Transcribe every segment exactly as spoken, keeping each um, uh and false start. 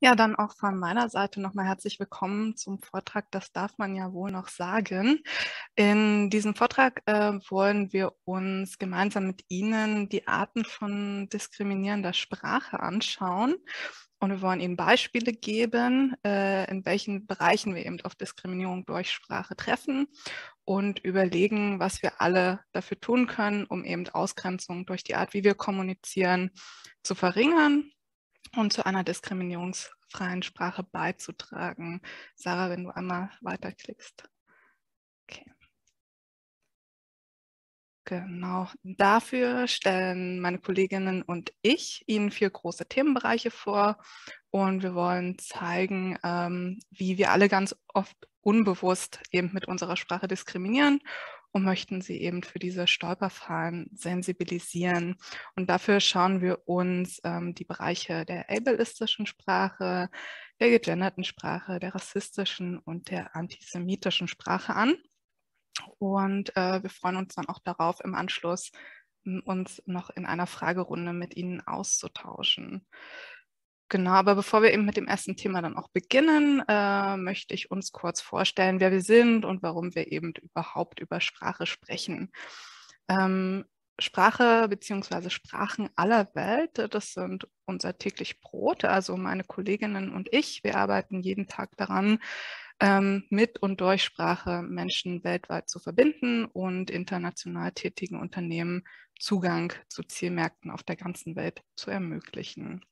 Ja, dann auch von meiner Seite nochmal herzlich willkommen zum Vortrag. Das darf man ja wohl noch sagen. In diesem Vortrag äh, wollen wir uns gemeinsam mit Ihnen die Arten von diskriminierender Sprache anschauen. Und wir wollen Ihnen Beispiele geben, äh, in welchen Bereichen wir eben auf Diskriminierung durch Sprache treffen und überlegen, was wir alle dafür tun können, um eben Ausgrenzung durch die Art, wie wir kommunizieren, zu verringern und zu einer diskriminierungsfreien Sprache beizutragen. Sarah, wenn du einmal weiterklickst. Okay. Genau, dafür stellen meine Kolleginnen und ich Ihnen vier große Themenbereiche vor und wir wollen zeigen, ähm, wie wir alle ganz oft unbewusst eben mit unserer Sprache diskriminieren und möchten Sie eben für diese Stolperfallen sensibilisieren. Und dafür schauen wir uns ähm, die Bereiche der ableistischen Sprache, der gegenderten Sprache, der rassistischen und der antisemitischen Sprache an. Und äh, wir freuen uns dann auch darauf, im Anschluss m, uns noch in einer Fragerunde mit Ihnen auszutauschen. Genau, aber bevor wir eben mit dem ersten Thema dann auch beginnen, äh, möchte ich uns kurz vorstellen, wer wir sind und warum wir eben überhaupt über Sprache sprechen. Ähm, Sprache bzw. Sprachen aller Welt, das sind unser täglich Brot, also meine Kolleginnen und ich, wir arbeiten jeden Tag daran, mit und durch Sprache Menschen weltweit zu verbinden und international tätigen Unternehmen Zugang zu Zielmärkten auf der ganzen Welt zu ermöglichen.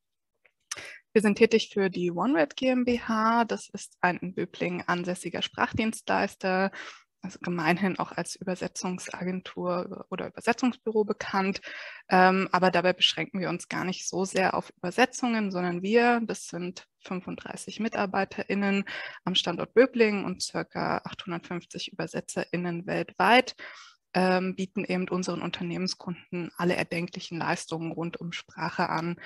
Wir sind tätig für die OneWord GmbH, das ist ein in Böblingen ansässiger Sprachdienstleister, also gemeinhin auch als Übersetzungsagentur oder Übersetzungsbüro bekannt, ähm, aber dabei beschränken wir uns gar nicht so sehr auf Übersetzungen, sondern wir, das sind fünfunddreißig MitarbeiterInnen am Standort Böblingen und ca. achthundertfünfzig ÜbersetzerInnen weltweit, ähm, bieten eben unseren Unternehmenskunden alle erdenklichen Leistungen rund um Sprache an,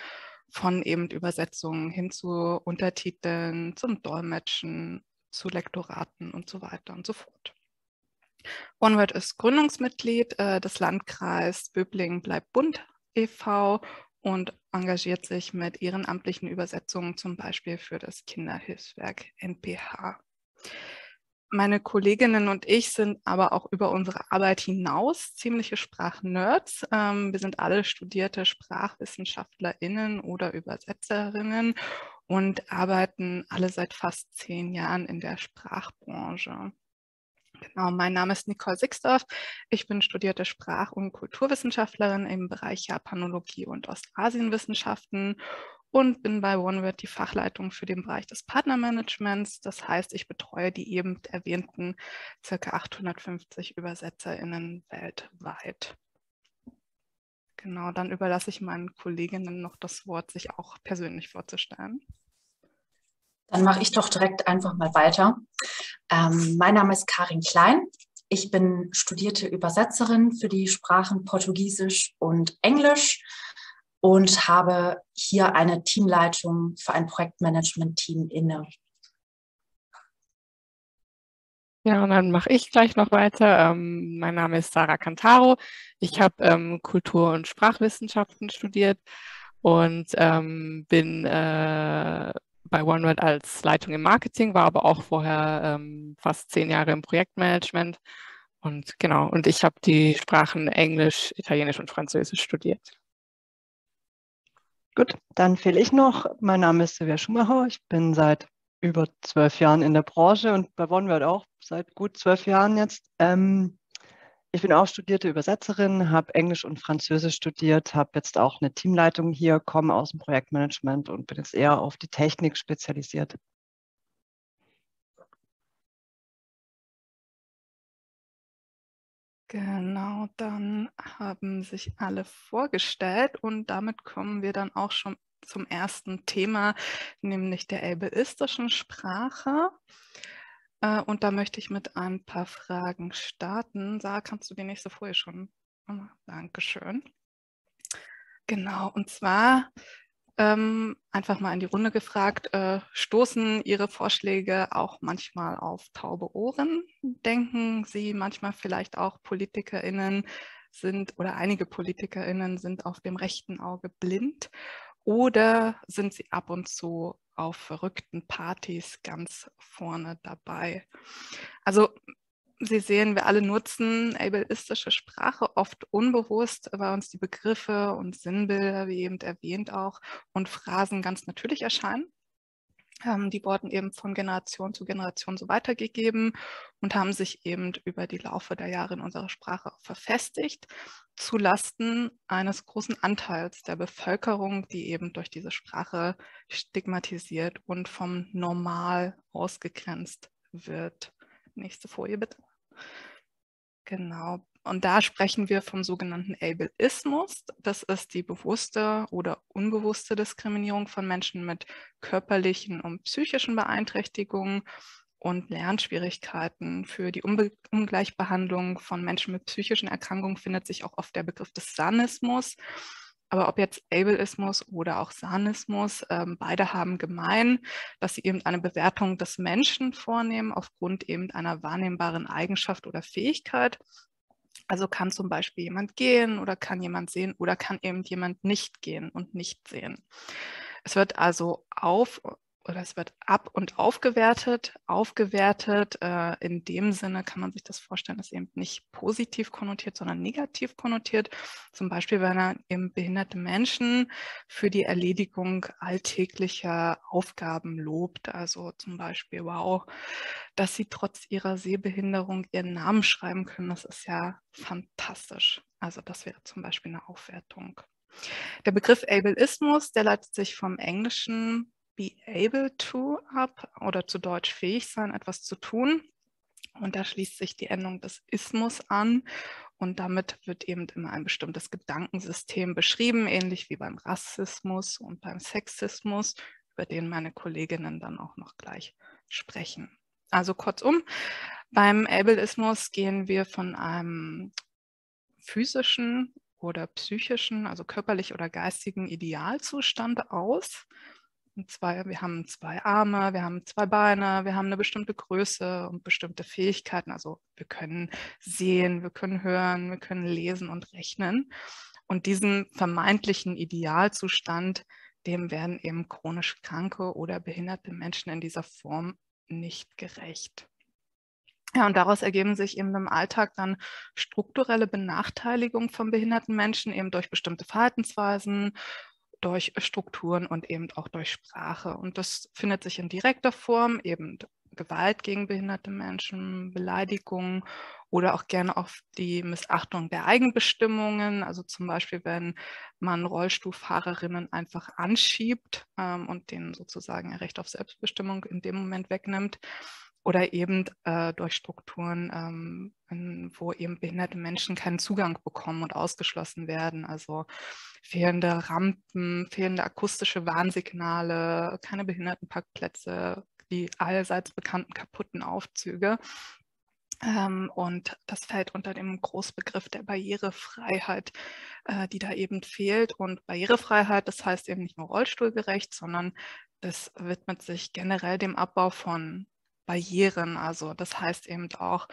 von eben Übersetzungen hin zu Untertiteln, zum Dolmetschen, zu Lektoraten und so weiter und so fort. OneWord ist Gründungsmitglied äh, des Landkreis Böblingen bleibt bunt e V und engagiert sich mit ehrenamtlichen Übersetzungen zum Beispiel für das Kinderhilfswerk N P H. Meine Kolleginnen und ich sind aber auch über unsere Arbeit hinaus ziemliche Sprachnerds. Ähm, wir sind alle studierte SprachwissenschaftlerInnen oder ÜbersetzerInnen und arbeiten alle seit fast zehn Jahren in der Sprachbranche. Genau, mein Name ist Nicole Sixdorf. Ich bin studierte Sprach- und Kulturwissenschaftlerin im Bereich Japanologie und Ostasienwissenschaften und bin bei OneWord die Fachleitung für den Bereich des Partnermanagements. Das heißt, ich betreue die eben erwähnten ca. achthundertfünfzig ÜbersetzerInnen weltweit. Genau, dann überlasse ich meinen Kolleginnen noch das Wort, sich auch persönlich vorzustellen. Dann mache ich doch direkt einfach mal weiter. Ähm, mein Name ist Karin Klein. Ich bin studierte Übersetzerin für die Sprachen Portugiesisch und Englisch und habe hier eine Teamleitung für ein Projektmanagement-Team inne. Ja, und dann mache ich gleich noch weiter. Ähm, mein Name ist Sarah Cantaro. Ich habe ähm, Kultur- und Sprachwissenschaften studiert und ähm, bin äh, bei OneWord als Leitung im Marketing, war aber auch vorher ähm, fast zehn Jahre im Projektmanagement. Und genau, und ich habe die Sprachen Englisch, Italienisch und Französisch studiert. Gut, dann fehle ich noch. Mein Name ist Sylvia Schumacher. Ich bin seit über zwölf Jahren in der Branche und bei OneWord auch seit gut zwölf Jahren jetzt. Ähm, ich bin auch studierte Übersetzerin, habe Englisch und Französisch studiert, habe jetzt auch eine Teamleitung hier, komme aus dem Projektmanagement und bin jetzt eher auf die Technik spezialisiert. Genau, dann haben sich alle vorgestellt und damit kommen wir dann auch schon zum ersten Thema, nämlich der ableistischen Sprache. Und da möchte ich mit ein paar Fragen starten. Sarah, kannst du die nächste Folie schon machen? Dankeschön. Genau, und zwar ähm, einfach mal in die Runde gefragt, äh, stoßen Ihre Vorschläge auch manchmal auf taube Ohren? Denken Sie manchmal vielleicht auch, PolitikerInnen sind oder einige PolitikerInnen sind auf dem rechten Auge blind? Oder sind Sie ab und zu auf verrückten Partys ganz vorne dabei. Also Sie sehen, wir alle nutzen ableistische Sprache oft unbewusst, weil uns die Begriffe und Sinnbilder, wie eben erwähnt auch, und Phrasen ganz natürlich erscheinen. Ähm, die wurden eben von Generation zu Generation so weitergegeben und haben sich eben über die Laufe der Jahre in unserer Sprache verfestigt, zulasten eines großen Anteils der Bevölkerung, die eben durch diese Sprache stigmatisiert und vom Normal ausgegrenzt wird. Nächste Folie bitte. Genau, und da sprechen wir vom sogenannten Ableismus. Das ist die bewusste oder unbewusste Diskriminierung von Menschen mit körperlichen und psychischen Beeinträchtigungen und Lernschwierigkeiten. Für die Ungleichbehandlung von Menschen mit psychischen Erkrankungen findet sich auch oft der Begriff des Sanismus. Aber ob jetzt Ableismus oder auch Sanismus, äh, beide haben gemein, dass sie eben eine Bewertung des Menschen vornehmen aufgrund eben einer wahrnehmbaren Eigenschaft oder Fähigkeit. Also kann zum Beispiel jemand gehen oder kann jemand sehen oder kann eben jemand nicht gehen und nicht sehen. Es wird also auf oder es wird ab und aufgewertet. Aufgewertet, äh, in dem Sinne kann man sich das vorstellen, ist eben nicht positiv konnotiert, sondern negativ konnotiert. Zum Beispiel, wenn dann eben behinderte Menschen für die Erledigung alltäglicher Aufgaben lobt. Also zum Beispiel, wow, dass sie trotz ihrer Sehbehinderung ihren Namen schreiben können, das ist ja fantastisch. Also das wäre zum Beispiel eine Aufwertung. Der Begriff Ableismus, der leitet sich vom Englischen be able to ab oder zu Deutsch fähig sein, etwas zu tun. Und da schließt sich die Endung des Ismus an und damit wird eben immer ein bestimmtes Gedankensystem beschrieben, ähnlich wie beim Rassismus und beim Sexismus, über den meine Kolleginnen dann auch noch gleich sprechen. Also kurzum, beim Ableismus gehen wir von einem physischen oder psychischen, also körperlich oder geistigen Idealzustand aus. Zwei, wir haben zwei Arme, wir haben zwei Beine, wir haben eine bestimmte Größe und bestimmte Fähigkeiten. Also wir können sehen, wir können hören, wir können lesen und rechnen. Und diesen vermeintlichen Idealzustand, dem werden eben chronisch kranke oder behinderte Menschen in dieser Form nicht gerecht. Ja, und daraus ergeben sich eben im Alltag dann strukturelle Benachteiligung von behinderten Menschen eben durch bestimmte Verhaltensweisen, durch Strukturen und eben auch durch Sprache. Und das findet sich in direkter Form, eben Gewalt gegen behinderte Menschen, Beleidigungen oder auch gerne auch die Missachtung der Eigenbestimmungen. Also zum Beispiel, wenn man Rollstuhlfahrerinnen einfach anschiebt ähm, und denen sozusagen ihr Recht auf Selbstbestimmung in dem Moment wegnimmt. Oder eben äh, durch Strukturen, ähm, in, wo eben behinderte Menschen keinen Zugang bekommen und ausgeschlossen werden. Also fehlende Rampen, fehlende akustische Warnsignale, keine Behindertenparkplätze, die allseits bekannten kaputten Aufzüge. Ähm, und das fällt unter dem Großbegriff der Barrierefreiheit, äh, die da eben fehlt. Und Barrierefreiheit, das heißt eben nicht nur rollstuhlgerecht, sondern das widmet sich generell dem Abbau von Barrieren, also das heißt eben auch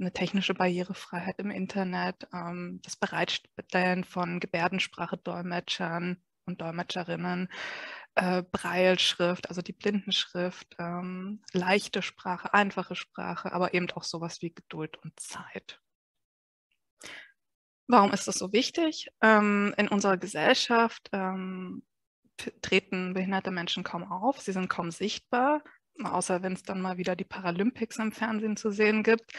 eine technische Barrierefreiheit im Internet, ähm, das Bereitstellen von Gebärdensprache-Dolmetschern und Dolmetscherinnen, äh, Brailleschrift, also die Blindenschrift, ähm, leichte Sprache, einfache Sprache, aber eben auch sowas wie Geduld und Zeit. Warum ist das so wichtig? Ähm, in unserer Gesellschaft ähm, treten behinderte Menschen kaum auf, sie sind kaum sichtbar, außer wenn es dann mal wieder die Paralympics im Fernsehen zu sehen gibt.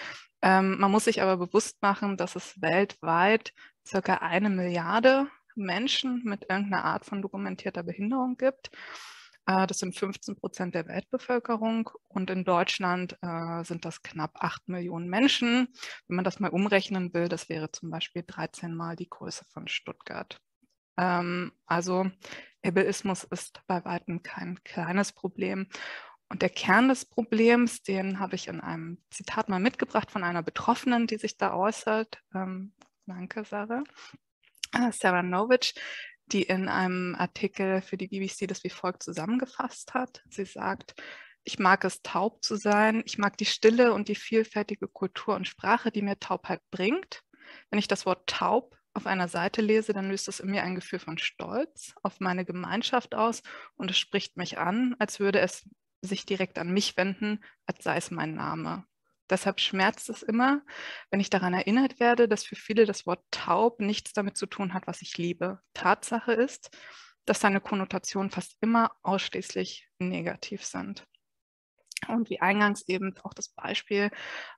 Ähm, man muss sich aber bewusst machen, dass es weltweit circa eine Milliarde Menschen mit irgendeiner Art von dokumentierter Behinderung gibt. Äh, das sind fünfzehn Prozent der Weltbevölkerung und in Deutschland äh, sind das knapp acht Millionen Menschen. Wenn man das mal umrechnen will, das wäre zum Beispiel dreizehn Mal die Größe von Stuttgart. Ähm, also Ableismus ist bei weitem kein kleines Problem. Und der Kern des Problems, den habe ich in einem Zitat mal mitgebracht von einer Betroffenen, die sich da äußert. Ähm, danke, Sarah. Äh, Sara Nović, die in einem Artikel für die B B C das wie folgt zusammengefasst hat. Sie sagt: Ich mag es, taub zu sein. Ich mag die Stille und die vielfältige Kultur und Sprache, die mir Taubheit bringt. Wenn ich das Wort taub auf einer Seite lese, dann löst es in mir ein Gefühl von Stolz auf meine Gemeinschaft aus und es spricht mich an, als würde es sich direkt an mich wenden, als sei es mein Name. Deshalb schmerzt es immer, wenn ich daran erinnert werde, dass für viele das Wort taub nichts damit zu tun hat, was ich liebe. Tatsache ist, dass seine Konnotationen fast immer ausschließlich negativ sind. Und wie eingangs eben auch das Beispiel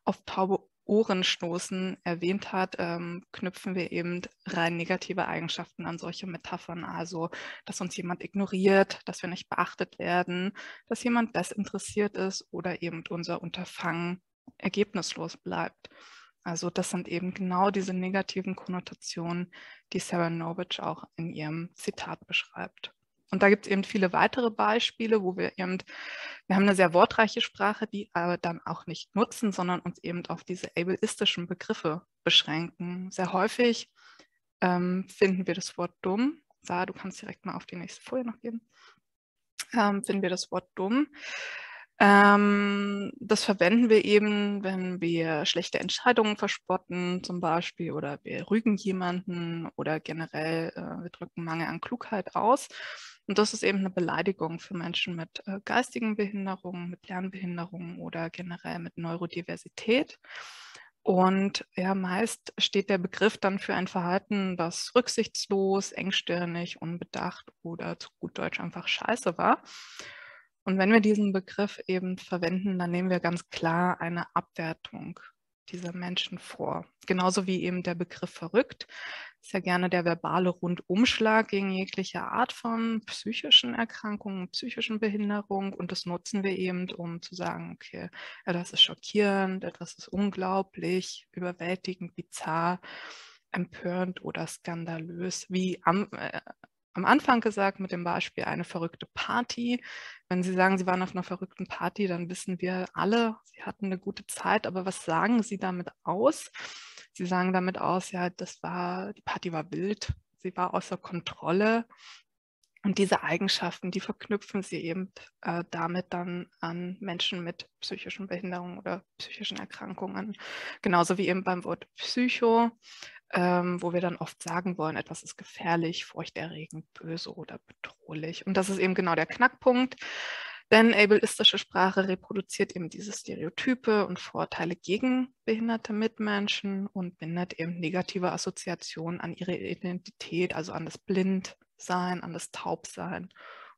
auf taube Ohren stoßen erwähnt hat, ähm, knüpfen wir eben rein negative Eigenschaften an solche Metaphern. Also, dass uns jemand ignoriert, dass wir nicht beachtet werden, dass jemand desinteressiert ist oder eben unser Unterfangen ergebnislos bleibt. Also das sind eben genau diese negativen Konnotationen, die Sara Nović auch in ihrem Zitat beschreibt. Und da gibt es eben viele weitere Beispiele, wo wir eben, wir haben eine sehr wortreiche Sprache, die aber dann auch nicht nutzen, sondern uns eben auf diese ableistischen Begriffe beschränken. Sehr häufig ähm, finden wir das Wort dumm. Sarah, du kannst direkt mal auf die nächste Folie noch gehen. Ähm, finden wir das Wort dumm. Ähm, das verwenden wir eben, wenn wir schlechte Entscheidungen verspotten zum Beispiel oder wir rügen jemanden oder generell äh, wir drücken Mangel an Klugheit aus. Und das ist eben eine Beleidigung für Menschen mit äh, geistigen Behinderungen, mit Lernbehinderungen oder generell mit Neurodiversität. Und ja, meist steht der Begriff dann für ein Verhalten, das rücksichtslos, engstirnig, unbedacht oder zu gut Deutsch einfach scheiße war. Und wenn wir diesen Begriff eben verwenden, dann nehmen wir ganz klar eine Abwertung dieser Menschen vor. Genauso wie eben der Begriff verrückt, ist ja gerne der verbale Rundumschlag gegen jegliche Art von psychischen Erkrankungen, psychischen Behinderung. Und das nutzen wir eben, um zu sagen, okay, etwas ist schockierend, etwas ist unglaublich, überwältigend, bizarr, empörend oder skandalös, wie am äh, Am Anfang gesagt, mit dem Beispiel eine verrückte Party. Wenn Sie sagen, Sie waren auf einer verrückten Party, dann wissen wir alle, Sie hatten eine gute Zeit. Aber was sagen Sie damit aus? Sie sagen damit aus, ja, das war, die Party war wild, sie war außer Kontrolle. Und diese Eigenschaften, die verknüpfen Sie eben äh, damit dann an Menschen mit psychischen Behinderungen oder psychischen Erkrankungen. Genauso wie eben beim Wort Psycho, ähm, wo wir dann oft sagen wollen, etwas ist gefährlich, furchterregend, böse oder bedrohlich. Und das ist eben genau der Knackpunkt, denn ableistische Sprache reproduziert eben diese Stereotype und Vorurteile gegen behinderte Mitmenschen und bindet eben negative Assoziationen an ihre Identität, also an das Blind sein, an das Taubsein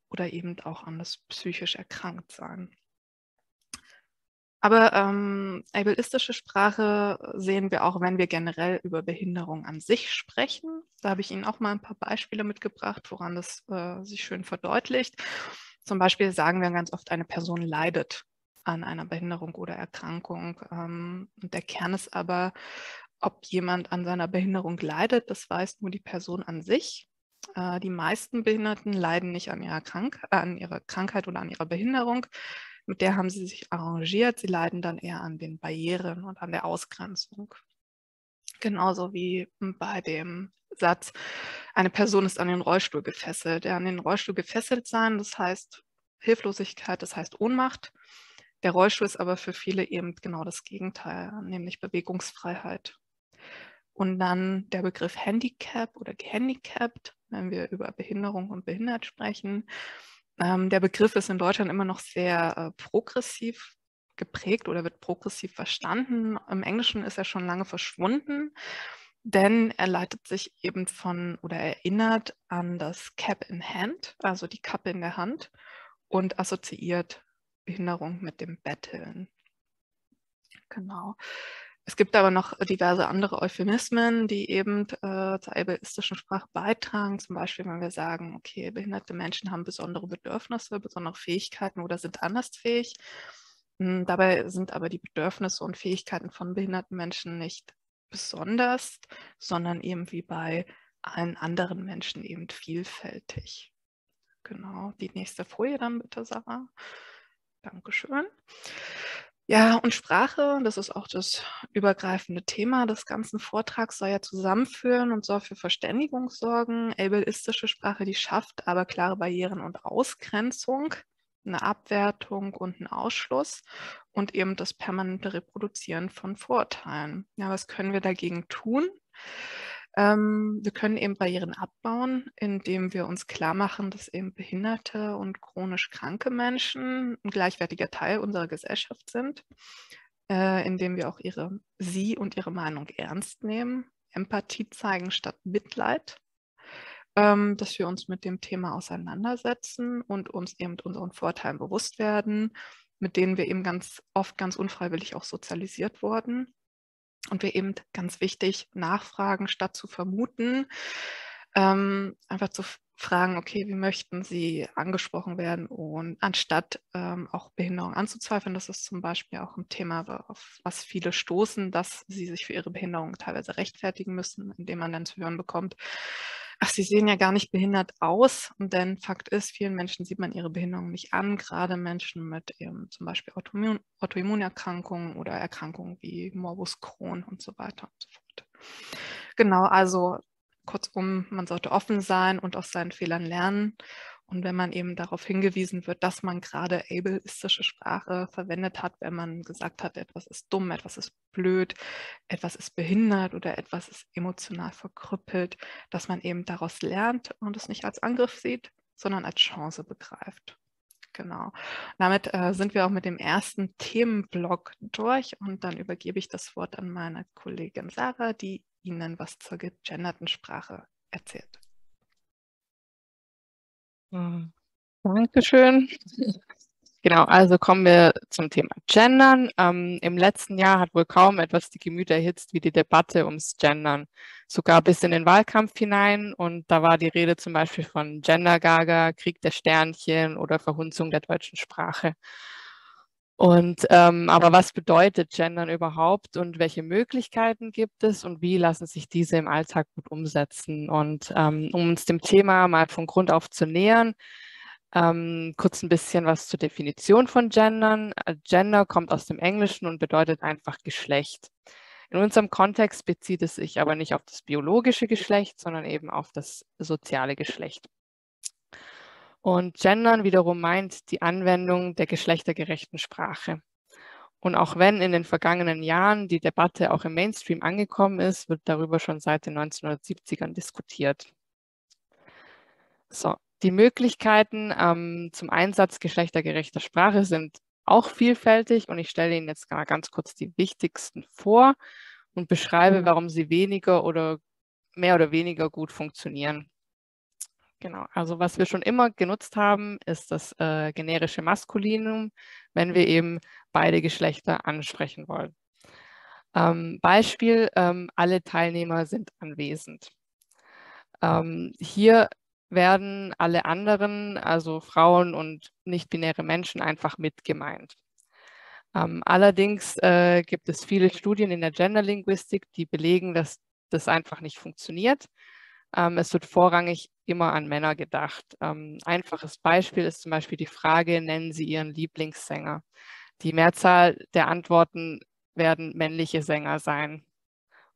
oder eben auch an das psychisch Erkranktsein. Aber ähm, ableistische Sprache sehen wir auch, wenn wir generell über Behinderung an sich sprechen. Da habe ich Ihnen auch mal ein paar Beispiele mitgebracht, woran das äh, sich schön verdeutlicht. Zum Beispiel sagen wir ganz oft, eine Person leidet an einer Behinderung oder Erkrankung. Ähm, und der Kern ist aber, ob jemand an seiner Behinderung leidet, das weiß nur die Person an sich. Die meisten Behinderten leiden nicht an ihrer, Krank äh, an ihrer Krankheit oder an ihrer Behinderung. Mit der haben sie sich arrangiert. Sie leiden dann eher an den Barrieren und an der Ausgrenzung. Genauso wie bei dem Satz, eine Person ist an den Rollstuhl gefesselt. Ja, an den Rollstuhl gefesselt sein, das heißt Hilflosigkeit, das heißt Ohnmacht. Der Rollstuhl ist aber für viele eben genau das Gegenteil, nämlich Bewegungsfreiheit. Und dann der Begriff Handicap oder gehandicapt, wenn wir über Behinderung und Behindert sprechen. Ähm, der Begriff ist in Deutschland immer noch sehr äh, progressiv geprägt oder wird progressiv verstanden. Im Englischen ist er schon lange verschwunden, denn er leitet sich eben von oder erinnert an das Cap in Hand, also die Kappe in der Hand, und assoziiert Behinderung mit dem Betteln. Genau. Es gibt aber noch diverse andere Euphemismen, die eben äh, zur ableistischen Sprache beitragen. Zum Beispiel, wenn wir sagen, okay, behinderte Menschen haben besondere Bedürfnisse, besondere Fähigkeiten oder sind andersfähig. Dabei sind aber die Bedürfnisse und Fähigkeiten von behinderten Menschen nicht besonders, sondern eben wie bei allen anderen Menschen eben vielfältig. Genau, die nächste Folie dann bitte, Sarah. Dankeschön. Ja, und Sprache, das ist auch das übergreifende Thema des ganzen Vortrags, soll ja zusammenführen und soll für Verständigung sorgen. Ableistische Sprache, die schafft aber klare Barrieren und Ausgrenzung, eine Abwertung und einen Ausschluss und eben das permanente Reproduzieren von Vorurteilen. Ja, was können wir dagegen tun? Ähm, wir können eben Barrieren abbauen, indem wir uns klar machen, dass eben behinderte und chronisch kranke Menschen ein gleichwertiger Teil unserer Gesellschaft sind, äh, indem wir auch ihre, sie und ihre Meinung ernst nehmen, Empathie zeigen statt Mitleid, ähm, dass wir uns mit dem Thema auseinandersetzen und uns eben unseren Vorteilen bewusst werden, mit denen wir eben ganz oft ganz unfreiwillig auch sozialisiert wurden. Und wir eben, ganz wichtig, nachfragen statt zu vermuten, ähm, einfach zu fragen, okay, wie möchten Sie angesprochen werden, und anstatt ähm, auch Behinderung anzuzweifeln. Das ist zum Beispiel auch ein Thema, auf was viele stoßen, dass sie sich für ihre Behinderung teilweise rechtfertigen müssen, indem man dann zu hören bekommt, ach, Sie sehen ja gar nicht behindert aus. Und denn Fakt ist, vielen Menschen sieht man ihre Behinderung nicht an, gerade Menschen mit eben zum Beispiel Autoimmun- Autoimmunerkrankungen oder Erkrankungen wie Morbus Crohn und so weiter und so fort. Genau, also kurzum, man sollte offen sein und aus seinen Fehlern lernen. Und wenn man eben darauf hingewiesen wird, dass man gerade ableistische Sprache verwendet hat, wenn man gesagt hat, etwas ist dumm, etwas ist blöd, etwas ist behindert oder etwas ist emotional verkrüppelt, dass man eben daraus lernt und es nicht als Angriff sieht, sondern als Chance begreift. Genau. Damit äh, sind wir auch mit dem ersten Themenblock durch, und dann übergebe ich das Wort an meine Kollegin Sarah, die Ihnen was zur gegenderten Sprache erzählt. Dankeschön. Genau, also kommen wir zum Thema Gendern. Ähm, im letzten Jahr hat wohl kaum etwas die Gemüter erhitzt wie die Debatte ums Gendern, sogar bis in den Wahlkampf hinein. Und da war die Rede zum Beispiel von Gendergaga, Krieg der Sternchen oder Verhunzung der deutschen Sprache. Und, ähm, aber was bedeutet Gendern überhaupt und welche Möglichkeiten gibt es und wie lassen sich diese im Alltag gut umsetzen? Und ähm, um uns dem Thema mal von Grund auf zu nähern, ähm, kurz ein bisschen was zur Definition von Gendern. Gender kommt aus dem Englischen und bedeutet einfach Geschlecht. In unserem Kontext bezieht es sich aber nicht auf das biologische Geschlecht, sondern eben auf das soziale Geschlecht. Und Gendern wiederum meint die Anwendung der geschlechtergerechten Sprache. Und auch wenn in den vergangenen Jahren die Debatte auch im Mainstream angekommen ist, wird darüber schon seit den neunzehnhundertsiebzigern diskutiert. So, die Möglichkeiten ähm, zum Einsatz geschlechtergerechter Sprache sind auch vielfältig, und ich stelle Ihnen jetzt mal ganz kurz die wichtigsten vor und beschreibe, warum sie weniger oder mehr oder weniger gut funktionieren. Genau, also was wir schon immer genutzt haben, ist das äh, generische Maskulinum, wenn wir eben beide Geschlechter ansprechen wollen. Ähm, Beispiel, ähm, alle Teilnehmer sind anwesend. Ähm, hier werden alle anderen, also Frauen und nicht-binäre Menschen, einfach mitgemeint. Ähm, allerdings äh, gibt es viele Studien in der Genderlinguistik, die belegen, dass das einfach nicht funktioniert. Es wird vorrangig immer an Männer gedacht. Ein einfaches Beispiel ist zum Beispiel die Frage, nennen Sie Ihren Lieblingssänger? Die Mehrzahl der Antworten werden männliche Sänger sein.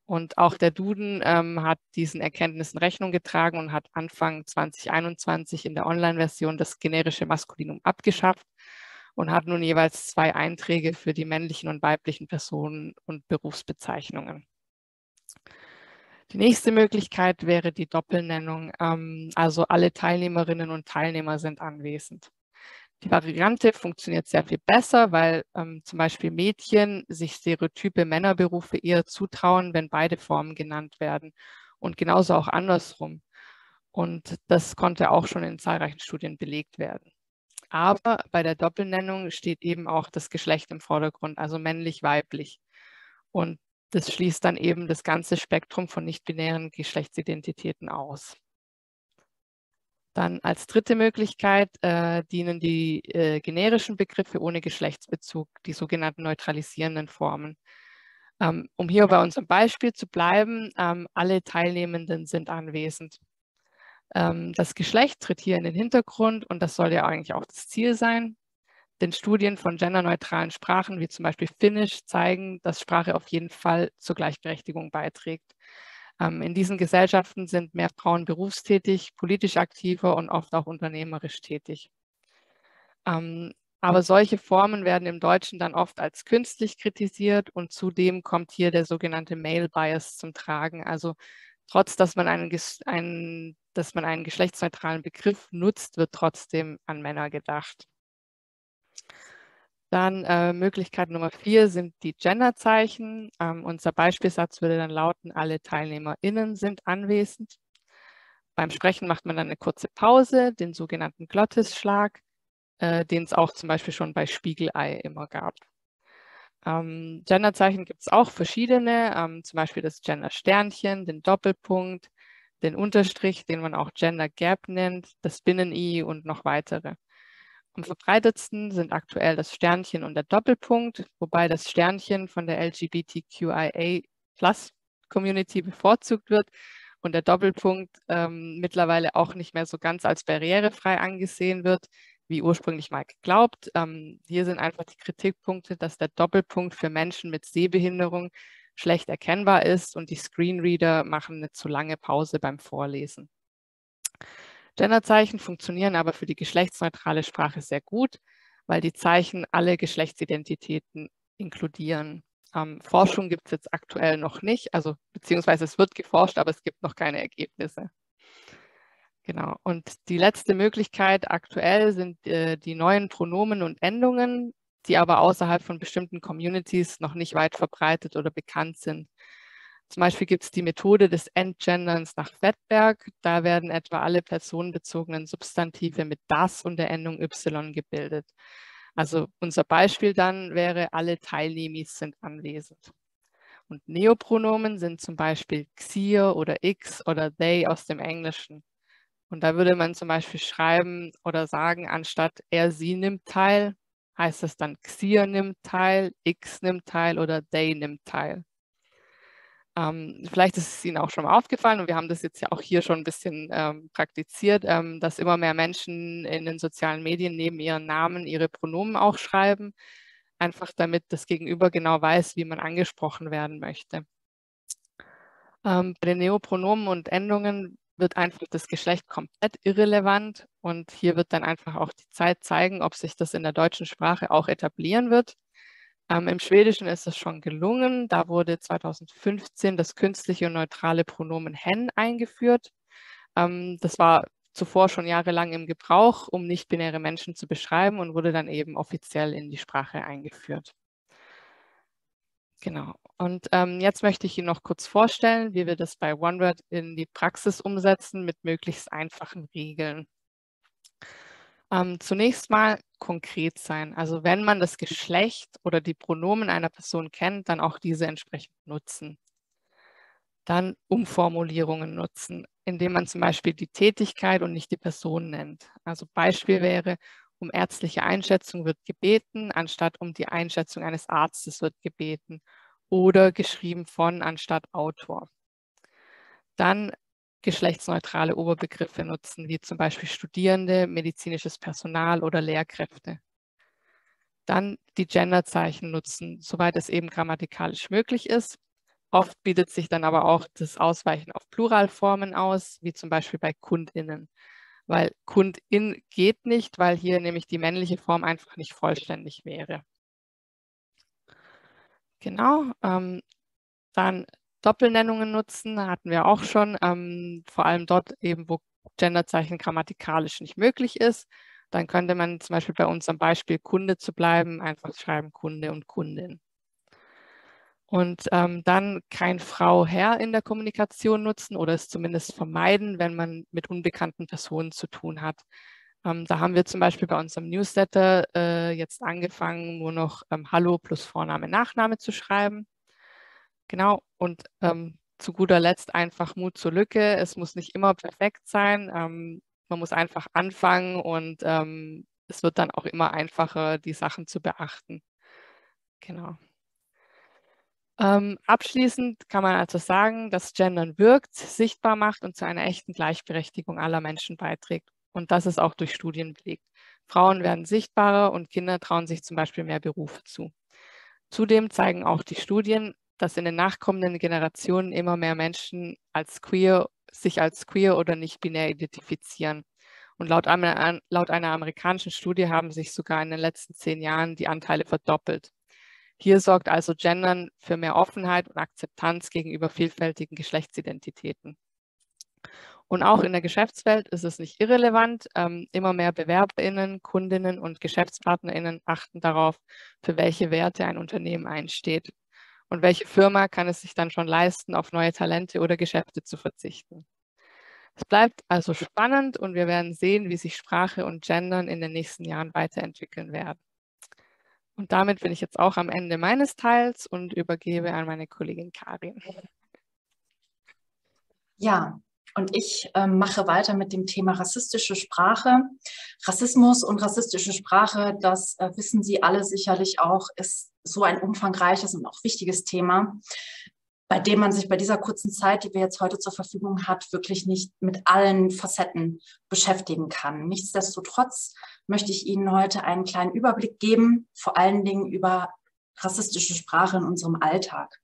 Und auch der Duden ähm, hat diesen Erkenntnissen Rechnung getragen und hat Anfang zweitausendeinundzwanzig in der Online-Version das generische Maskulinum abgeschafft und hat nun jeweils zwei Einträge für die männlichen und weiblichen Personen und Berufsbezeichnungen. Die nächste Möglichkeit wäre die Doppelnennung, ähm, also alle Teilnehmerinnen und Teilnehmer sind anwesend. Die Variante funktioniert sehr viel besser, weil ähm, zum Beispiel Mädchen sich stereotype Männerberufe eher zutrauen, wenn beide Formen genannt werden, und genauso auch andersrum. Und das konnte auch schon in zahlreichen Studien belegt werden. Aber bei der Doppelnennung steht eben auch das Geschlecht im Vordergrund, also männlich-weiblich. Und das schließt dann eben das ganze Spektrum von nicht-binären Geschlechtsidentitäten aus. Dann als dritte Möglichkeit äh, dienen die äh, generischen Begriffe ohne Geschlechtsbezug, die sogenannten neutralisierenden Formen. Ähm, um hier bei unserem Beispiel zu bleiben, ähm, alle Teilnehmenden sind anwesend. Ähm, das Geschlecht tritt hier in den Hintergrund, und das soll ja eigentlich auch das Ziel sein. Denn Studien von genderneutralen Sprachen, wie zum Beispiel Finnisch, zeigen, dass Sprache auf jeden Fall zur Gleichberechtigung beiträgt. Ähm, in diesen Gesellschaften sind mehr Frauen berufstätig, politisch aktiver und oft auch unternehmerisch tätig. Ähm, aber solche Formen werden im Deutschen dann oft als künstlich kritisiert, und zudem kommt hier der sogenannte Male Bias zum Tragen, also Trotz, dass man einen, einen, dass man einen geschlechtsneutralen Begriff nutzt, wird trotzdem an Männer gedacht. Dann äh, Möglichkeit Nummer vier sind die Genderzeichen. Ähm, unser Beispielsatz würde dann lauten, alle TeilnehmerInnen sind anwesend. Beim Sprechen macht man dann eine kurze Pause, den sogenannten Glottisschlag, äh, den es auch zum Beispiel schon bei Spiegelei immer gab. Ähm, Genderzeichen gibt es auch verschiedene, ähm, zum Beispiel das Gender-Sternchen, den Doppelpunkt, den Unterstrich, den man auch Gender-Gap nennt, das Binnen-I und noch weitere. Am verbreitetsten sind aktuell das Sternchen und der Doppelpunkt, wobei das Sternchen von der L G B T Q I A Plus Community bevorzugt wird und der Doppelpunkt ähm, mittlerweile auch nicht mehr so ganz als barrierefrei angesehen wird, wie ursprünglich mal geglaubt. Ähm, hier sind einfach die Kritikpunkte, dass der Doppelpunkt für Menschen mit Sehbehinderung schlecht erkennbar ist und die Screenreader machen eine zu lange Pause beim Vorlesen. Genderzeichen funktionieren aber für die geschlechtsneutrale Sprache sehr gut, weil die Zeichen alle Geschlechtsidentitäten inkludieren. Ähm, Forschung gibt es jetzt aktuell noch nicht, also beziehungsweise es wird geforscht, aber es gibt noch keine Ergebnisse. Genau. Und die letzte Möglichkeit aktuell sind äh, die neuen Pronomen und Endungen, die aber außerhalb von bestimmten Communities noch nicht weit verbreitet oder bekannt sind. Zum Beispiel gibt es die Methode des Entgenderns nach Wettberg. Da werden etwa alle personenbezogenen Substantive mit das und der Endung y gebildet. Also unser Beispiel dann wäre, alle Teilnehmis sind anwesend. Und Neopronomen sind zum Beispiel xir oder x oder they aus dem Englischen. Und da würde man zum Beispiel schreiben oder sagen, anstatt er, sie nimmt teil, heißt es dann xir nimmt teil, x nimmt teil oder they nimmt teil. Ähm, vielleicht ist es Ihnen auch schon mal aufgefallen und wir haben das jetzt ja auch hier schon ein bisschen ähm, praktiziert, ähm, dass immer mehr Menschen in den sozialen Medien neben ihren Namen ihre Pronomen auch schreiben, einfach damit das Gegenüber genau weiß, wie man angesprochen werden möchte. Ähm, bei den Neopronomen und Endungen wird einfach das Geschlecht komplett irrelevant und hier wird dann einfach auch die Zeit zeigen, ob sich das in der deutschen Sprache auch etablieren wird. Ähm, Im Schwedischen ist es schon gelungen. Da wurde zweitausendfünfzehn das künstliche und neutrale Pronomen hen eingeführt. Ähm, das war zuvor schon jahrelang im Gebrauch, um nicht-binäre Menschen zu beschreiben und wurde dann eben offiziell in die Sprache eingeführt. Genau. Und ähm, jetzt möchte ich Ihnen noch kurz vorstellen, wie wir das bei OneWord in die Praxis umsetzen mit möglichst einfachen Regeln. Ähm, zunächst mal konkret sein. Also wenn man das Geschlecht oder die Pronomen einer Person kennt, dann auch diese entsprechend nutzen. Dann Umformulierungen nutzen, indem man zum Beispiel die Tätigkeit und nicht die Person nennt. Also Beispiel wäre, um ärztliche Einschätzung wird gebeten, anstatt um die Einschätzung eines Arztes wird gebeten. Oder geschrieben von, anstatt Autor. Dann geschlechtsneutrale Oberbegriffe nutzen, wie zum Beispiel Studierende, medizinisches Personal oder Lehrkräfte. Dann die Genderzeichen nutzen, soweit es eben grammatikalisch möglich ist. Oft bietet sich dann aber auch das Ausweichen auf Pluralformen aus, wie zum Beispiel bei KundInnen, weil KundIn geht nicht, weil hier nämlich die männliche Form einfach nicht vollständig wäre. Genau, ähm, dann Doppelnennungen nutzen, hatten wir auch schon, ähm, vor allem dort eben, wo Genderzeichen grammatikalisch nicht möglich ist. Dann könnte man zum Beispiel bei unserem Beispiel Kunde zu bleiben, einfach schreiben Kunde und Kundin. Und ähm, dann kein Frau-Herr in der Kommunikation nutzen oder es zumindest vermeiden, wenn man mit unbekannten Personen zu tun hat. Ähm, da haben wir zum Beispiel bei unserem Newsletter äh, jetzt angefangen, nur noch ähm, Hallo plus Vorname, Nachname zu schreiben. Genau, und ähm, zu guter Letzt einfach Mut zur Lücke. Es muss nicht immer perfekt sein. Ähm, man muss einfach anfangen und ähm, es wird dann auch immer einfacher, die Sachen zu beachten. Genau. Ähm, abschließend kann man also sagen, dass Gendern wirkt, sichtbar macht und zu einer echten Gleichberechtigung aller Menschen beiträgt. Und das ist auch durch Studien belegt. Frauen werden sichtbarer und Kinder trauen sich zum Beispiel mehr Berufe zu. Zudem zeigen auch die Studien, dass in den nachkommenden Generationen immer mehr Menschen als queer, sich als queer oder nicht binär identifizieren. Und laut einer, laut einer amerikanischen Studie haben sich sogar in den letzten zehn Jahren die Anteile verdoppelt. Hier sorgt also Gendern für mehr Offenheit und Akzeptanz gegenüber vielfältigen Geschlechtsidentitäten. Und auch in der Geschäftswelt ist es nicht irrelevant. Ähm, immer mehr BewerberInnen, Kundinnen und GeschäftspartnerInnen achten darauf, für welche Werte ein Unternehmen einsteht. Und welche Firma kann es sich dann schon leisten, auf neue Talente oder Geschäfte zu verzichten? Es bleibt also spannend und wir werden sehen, wie sich Sprache und Gendern in den nächsten Jahren weiterentwickeln werden. Und damit bin ich jetzt auch am Ende meines Teils und übergebe an meine Kollegin Karin. Ja, und ich äh, mache weiter mit dem Thema rassistische Sprache. Rassismus und rassistische Sprache, das äh, wissen Sie alle sicherlich auch, ist so ein umfangreiches und auch wichtiges Thema, bei dem man sich bei dieser kurzen Zeit, die wir jetzt heute zur Verfügung hat, wirklich nicht mit allen Facetten beschäftigen kann. Nichtsdestotrotz möchte ich Ihnen heute einen kleinen Überblick geben, vor allen Dingen über rassistische Sprache in unserem Alltag,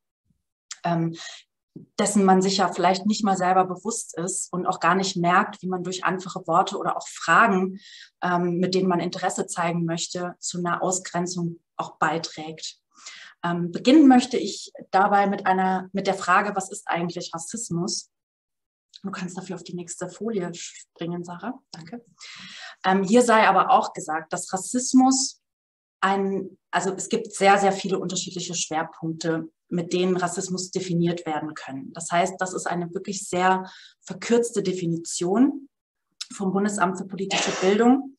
ähm, dessen man sich ja vielleicht nicht mal selber bewusst ist und auch gar nicht merkt, wie man durch einfache Worte oder auch Fragen, ähm, mit denen man Interesse zeigen möchte, zu einer Ausgrenzung auch beiträgt. Ähm, beginnen möchte ich dabei mit, einer, mit der Frage, was ist eigentlich Rassismus? Du kannst dafür auf die nächste Folie springen, Sarah. Danke. Ähm, hier sei aber auch gesagt, dass Rassismus ein, also es gibt sehr, sehr viele unterschiedliche Schwerpunkte, mit denen Rassismus definiert werden können. Das heißt, das ist eine wirklich sehr verkürzte Definition vom Bundesamt für politische Bildung.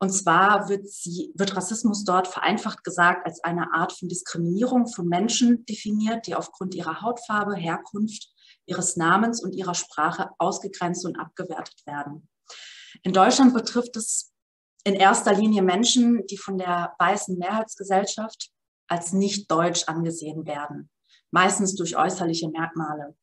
Und zwar wird, sie, wird Rassismus dort vereinfacht gesagt als eine Art von Diskriminierung von Menschen definiert, die aufgrund ihrer Hautfarbe, Herkunft, ihres Namens und ihrer Sprache ausgegrenzt und abgewertet werden. In Deutschland betrifft es in erster Linie Menschen, die von der weißen Mehrheitsgesellschaft als nicht deutsch angesehen werden, meistens durch äußerliche Merkmale.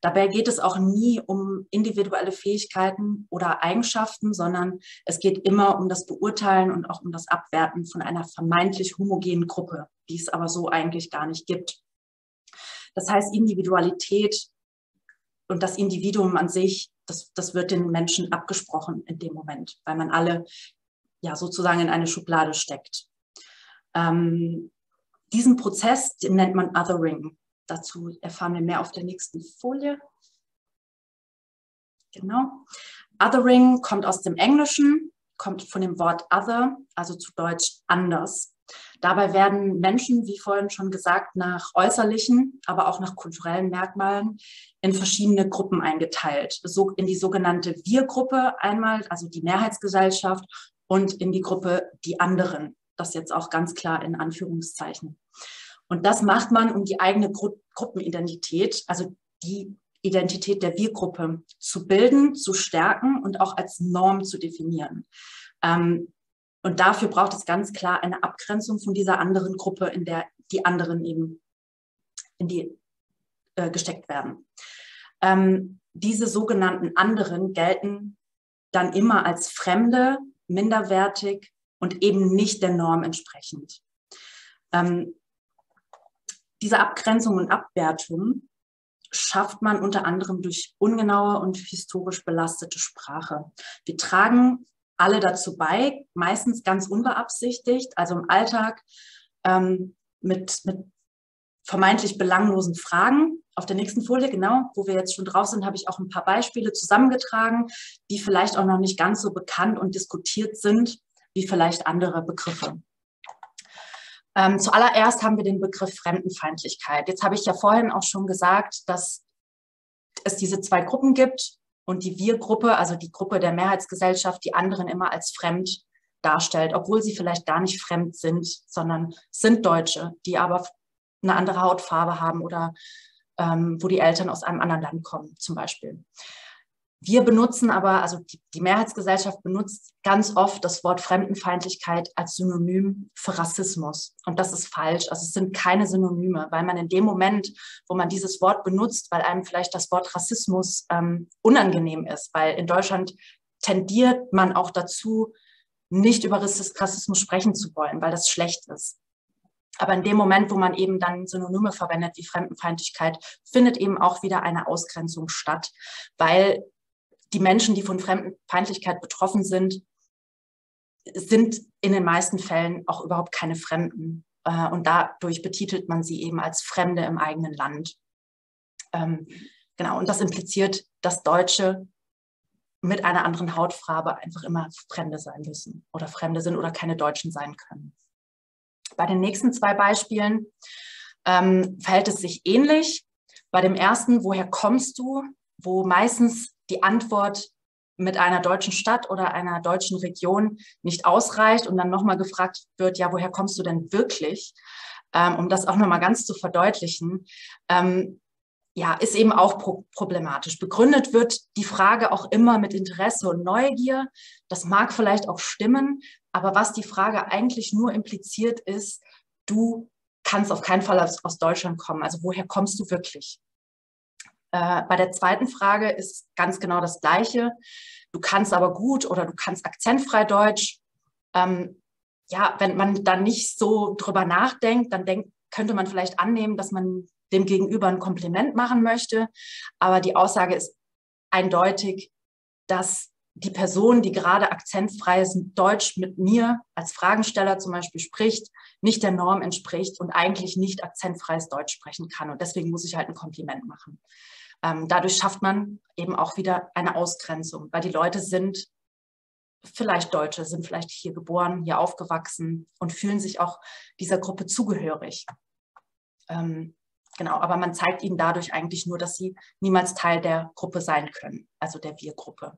Dabei geht es auch nie um individuelle Fähigkeiten oder Eigenschaften, sondern es geht immer um das Beurteilen und auch um das Abwerten von einer vermeintlich homogenen Gruppe, die es aber so eigentlich gar nicht gibt. Das heißt, Individualität und das Individuum an sich, das, das wird den Menschen abgesprochen in dem Moment, weil man alle ja sozusagen in eine Schublade steckt. Ähm, diesen Prozess, den nennt man Othering. Dazu erfahren wir mehr auf der nächsten Folie. Genau. Othering kommt aus dem Englischen, kommt von dem Wort other, also zu Deutsch anders. Dabei werden Menschen, wie vorhin schon gesagt, nach äußerlichen, aber auch nach kulturellen Merkmalen in verschiedene Gruppen eingeteilt. So in die sogenannte Wir-Gruppe einmal, also die Mehrheitsgesellschaft, und in die Gruppe die anderen. Das jetzt auch ganz klar in Anführungszeichen. Und das macht man, um die eigene Gru- Gruppenidentität, also die Identität der Wir-Gruppe, zu bilden, zu stärken und auch als Norm zu definieren. Ähm, und dafür braucht es ganz klar eine Abgrenzung von dieser anderen Gruppe, in der die anderen eben in die äh, gesteckt werden. Ähm, diese sogenannten anderen gelten dann immer als Fremde, minderwertig und eben nicht der Norm entsprechend. Ähm, Diese Abgrenzung und Abwertung schafft man unter anderem durch ungenaue und historisch belastete Sprache. Wir tragen alle dazu bei, meistens ganz unbeabsichtigt, also im Alltag ähm, mit, mit vermeintlich belanglosen Fragen. Auf der nächsten Folie, genau, wo wir jetzt schon drauf sind, habe ich auch ein paar Beispiele zusammengetragen, die vielleicht auch noch nicht ganz so bekannt und diskutiert sind, wie vielleicht andere Begriffe. Ähm, zuallererst haben wir den Begriff Fremdenfeindlichkeit. Jetzt habe ich ja vorhin auch schon gesagt, dass es diese zwei Gruppen gibt und die Wir-Gruppe, also die Gruppe der Mehrheitsgesellschaft, die anderen immer als fremd darstellt, obwohl sie vielleicht gar nicht fremd sind, sondern sind Deutsche, die aber eine andere Hautfarbe haben oder ähm, wo die Eltern aus einem anderen Land kommen zum Beispiel. Wir benutzen aber, also die Mehrheitsgesellschaft benutzt ganz oft das Wort Fremdenfeindlichkeit als Synonym für Rassismus. Und das ist falsch. Also es sind keine Synonyme, weil man in dem Moment, wo man dieses Wort benutzt, weil einem vielleicht das Wort Rassismus ähm, unangenehm ist, weil in Deutschland tendiert man auch dazu, nicht über Rassismus sprechen zu wollen, weil das schlecht ist. Aber in dem Moment, wo man eben dann Synonyme verwendet wie Fremdenfeindlichkeit, findet eben auch wieder eine Ausgrenzung statt, weil die Menschen, die von Fremdenfeindlichkeit betroffen sind, sind in den meisten Fällen auch überhaupt keine Fremden. äh, und dadurch betitelt man sie eben als Fremde im eigenen Land. Ähm, genau, und das impliziert, dass Deutsche mit einer anderen Hautfarbe einfach immer Fremde sein müssen oder Fremde sind oder keine Deutschen sein können. Bei den nächsten zwei Beispielen ähm, verhält es sich ähnlich. Bei dem ersten, woher kommst du, wo meistens die Antwort mit einer deutschen Stadt oder einer deutschen Region nicht ausreicht und dann nochmal gefragt wird, ja, woher kommst du denn wirklich? Ähm, um das auch nochmal ganz zu verdeutlichen, ähm, ja, ist eben auch pro- problematisch. Begründet wird die Frage auch immer mit Interesse und Neugier. Das mag vielleicht auch stimmen, aber was die Frage eigentlich nur impliziert ist, du kannst auf keinen Fall aus, aus Deutschland kommen. Also woher kommst du wirklich? Äh, bei der zweiten Frage ist ganz genau das Gleiche. Du kannst aber gut oder du kannst akzentfrei Deutsch. Ähm, ja, wenn man dann nicht so drüber nachdenkt, dann denk, könnte man vielleicht annehmen, dass man dem Gegenüber ein Kompliment machen möchte. Aber die Aussage ist eindeutig, dass die Person, die gerade akzentfreies Deutsch mit mir als Fragensteller zum Beispiel spricht, nicht der Norm entspricht und eigentlich nicht akzentfreies Deutsch sprechen kann. Und deswegen muss ich halt ein Kompliment machen. Ähm, dadurch schafft man eben auch wieder eine Ausgrenzung, weil die Leute sind vielleicht Deutsche, sind vielleicht hier geboren, hier aufgewachsen und fühlen sich auch dieser Gruppe zugehörig. Ähm, Genau, aber man zeigt ihnen dadurch eigentlich nur, dass sie niemals Teil der Gruppe sein können, also der Wir-Gruppe.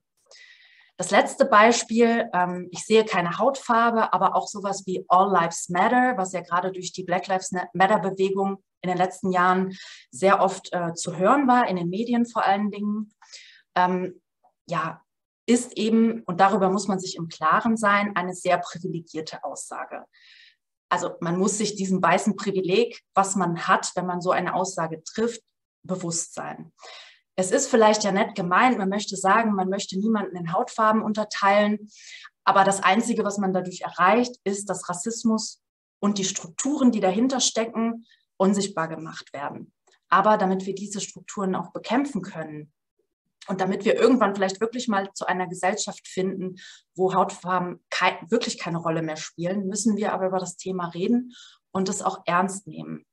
Das letzte Beispiel, ähm, ich sehe keine Hautfarbe, aber auch sowas wie All Lives Matter, was ja gerade durch die Black Lives Matter-Bewegung in den letzten Jahren sehr oft äh, zu hören war, in den Medien vor allen Dingen, ähm, ja, ist eben, und darüber muss man sich im Klaren sein, eine sehr privilegierte Aussage. Also man muss sich diesem weißen Privileg, was man hat, wenn man so eine Aussage trifft, bewusst sein. Es ist vielleicht ja nett gemeint, man möchte sagen, man möchte niemanden in Hautfarben unterteilen, aber das Einzige, was man dadurch erreicht, ist, dass Rassismus und die Strukturen, die dahinter stecken, unsichtbar gemacht werden. Aber damit wir diese Strukturen auch bekämpfen können und damit wir irgendwann vielleicht wirklich mal zu einer Gesellschaft finden, wo Hautfarben Kein, wirklich keine Rolle mehr spielen, müssen wir aber über das Thema reden und es auch ernst nehmen.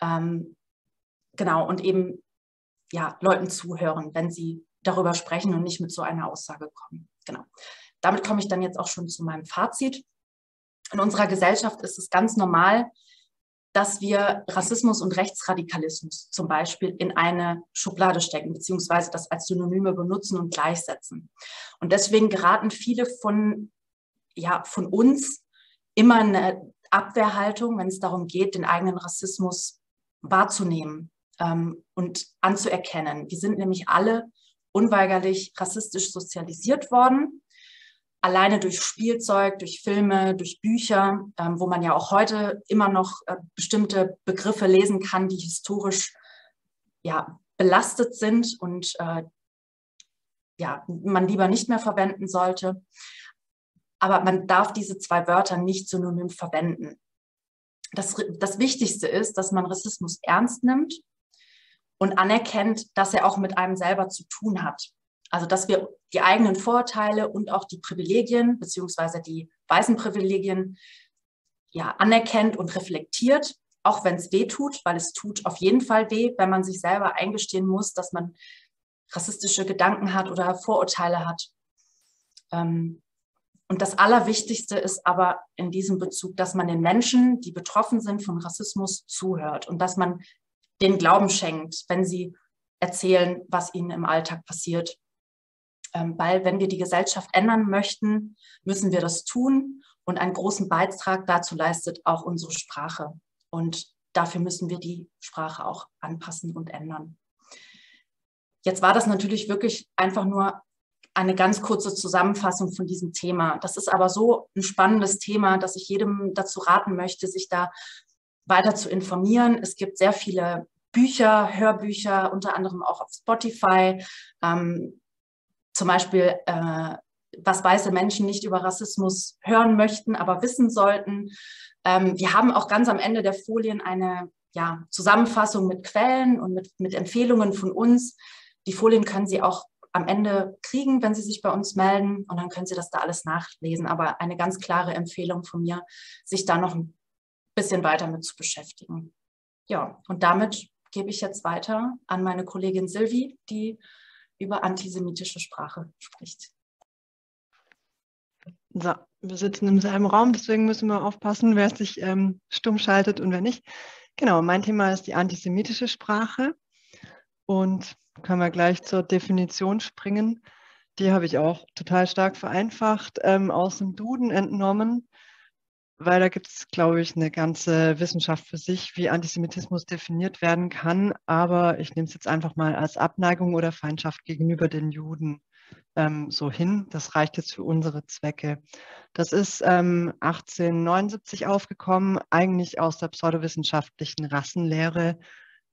Ähm, genau, und eben ja, Leuten zuhören, wenn sie darüber sprechen und nicht mit so einer Aussage kommen. Genau. Damit komme ich dann jetzt auch schon zu meinem Fazit. In unserer Gesellschaft ist es ganz normal, dass wir Rassismus und Rechtsradikalismus zum Beispiel in eine Schublade stecken, beziehungsweise das als Synonyme benutzen und gleichsetzen. Und deswegen geraten viele von ja, von uns immer eine Abwehrhaltung, wenn es darum geht, den eigenen Rassismus wahrzunehmen ähm, und anzuerkennen. Wir sind nämlich alle unweigerlich rassistisch sozialisiert worden, alleine durch Spielzeug, durch Filme, durch Bücher, ähm, wo man ja auch heute immer noch äh, bestimmte Begriffe lesen kann, die historisch ja, belastet sind und äh, ja, man lieber nicht mehr verwenden sollte. Aber man darf diese zwei Wörter nicht synonym verwenden. Das, das Wichtigste ist, dass man Rassismus ernst nimmt und anerkennt, dass er auch mit einem selber zu tun hat. Also dass wir die eigenen Vorurteile und auch die Privilegien, beziehungsweise die weißen Privilegien, ja, anerkennt und reflektiert, auch wenn es weh tut, weil es tut auf jeden Fall weh, wenn man sich selber eingestehen muss, dass man rassistische Gedanken hat oder Vorurteile hat. Ähm, Und das Allerwichtigste ist aber in diesem Bezug, dass man den Menschen, die betroffen sind von Rassismus, zuhört und dass man denen Glauben schenkt, wenn sie erzählen, was ihnen im Alltag passiert. Ähm, weil wenn wir die Gesellschaft ändern möchten, müssen wir das tun und einen großen Beitrag dazu leistet auch unsere Sprache. Und dafür müssen wir die Sprache auch anpassen und ändern. Jetzt war das natürlich wirklich einfach nur eine ganz kurze Zusammenfassung von diesem Thema. Das ist aber so ein spannendes Thema, dass ich jedem dazu raten möchte, sich da weiter zu informieren. Es gibt sehr viele Bücher, Hörbücher, unter anderem auch auf Spotify. Ähm, zum Beispiel, äh, was weiße Menschen nicht über Rassismus hören möchten, aber wissen sollten. Ähm, wir haben auch ganz am Ende der Folien eine ja, Zusammenfassung mit Quellen und mit, mit Empfehlungen von uns. Die Folien können Sie auch am Ende kriegen, wenn Sie sich bei uns melden, und dann können Sie das da alles nachlesen. Aber eine ganz klare Empfehlung von mir, sich da noch ein bisschen weiter mit zu beschäftigen. Ja, und damit gebe ich jetzt weiter an meine Kollegin Sylvie, die über antisemitische Sprache spricht. So, wir sitzen im selben Raum, deswegen müssen wir aufpassen, wer sich ähm, stumm schaltet und wer nicht. Genau, mein Thema ist die antisemitische Sprache und können wir gleich zur Definition springen. Die habe ich auch total stark vereinfacht, ähm, aus dem Duden entnommen, weil da gibt es, glaube ich, eine ganze Wissenschaft für sich, wie Antisemitismus definiert werden kann. Aber ich nehme es jetzt einfach mal als Abneigung oder Feindschaft gegenüber den Juden ähm, so hin. Das reicht jetzt für unsere Zwecke. Das ist ähm, achtzehnhundertneunundsiebzig aufgekommen, eigentlich aus der pseudowissenschaftlichen Rassenlehre,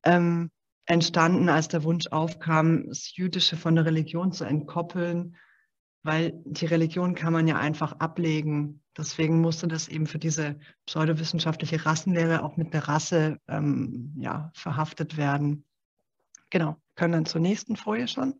ähm, entstanden, als der Wunsch aufkam, das Jüdische von der Religion zu entkoppeln, weil die Religion kann man ja einfach ablegen. Deswegen musste das eben für diese pseudowissenschaftliche Rassenlehre auch mit einer Rasse ähm, ja, verhaftet werden. Genau, können dann zur nächsten Folie schon.